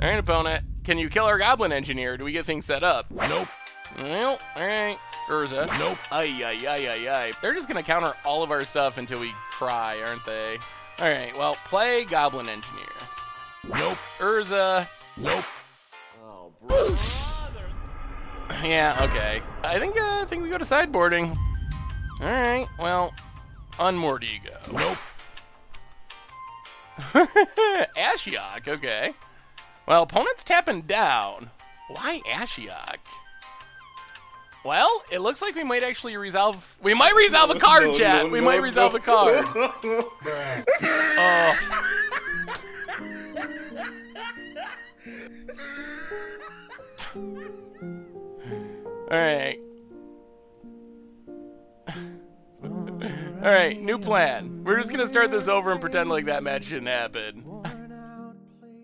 All right, opponent. Can you kill our Goblin Engineer? Do we get things set up? Nope. Well, all right. Urza. Nope. Ay, ay, ay, ay, ay. They're just going to counter all of our stuff until we cry, aren't they? All right, well, play Goblin Engineer. Nope. Urza. Nope. Oh, brother. Yeah, okay. I think we go to sideboarding. All right, well, Unmortigo. Nope. Ashiok, okay. Well, opponent's tapping down. Why Ashiok? Well, it looks like we might actually resolve. We might resolve a card, chat. No, we might resolve a card. All right. All right, new plan. We're just gonna start this over and pretend like that match didn't happen.